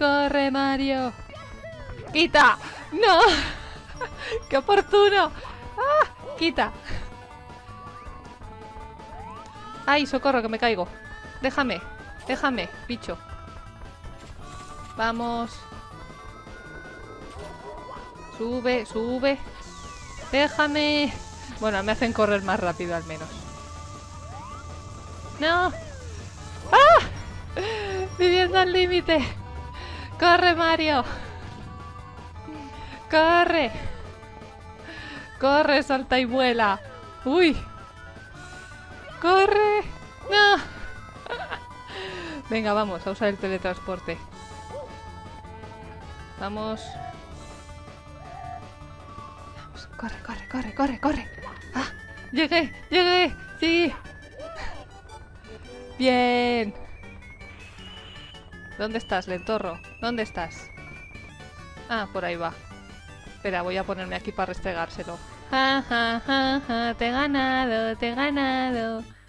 ¡Corre, Mario! ¡Quita! ¡No! ¡Qué oportuno! ¡Ah! ¡Quita! ¡Ay, socorro, que me caigo! ¡Déjame! ¡Déjame, bicho! ¡Vamos! ¡Sube, sube! ¡Déjame! Bueno, me hacen correr más rápido al menos. ¡No! ¡Ah! ¡Viviendo al límite! ¡Corre, Mario! ¡Corre! ¡Corre, salta y vuela! ¡Uy! ¡Corre! ¡No! Venga, vamos a usar el teletransporte. Vamos. Vamos, corre, corre, corre, corre, corre. ¡Ah! ¡Llegué! ¡Llegué! ¡Sí! ¡Bien! ¿Dónde estás, lentorro? ¿Dónde estás? Ah, por ahí va. Espera, voy a ponerme aquí para restregárselo. ¡Ja, ja, ja, ja! ¡Te he ganado, te he ganado!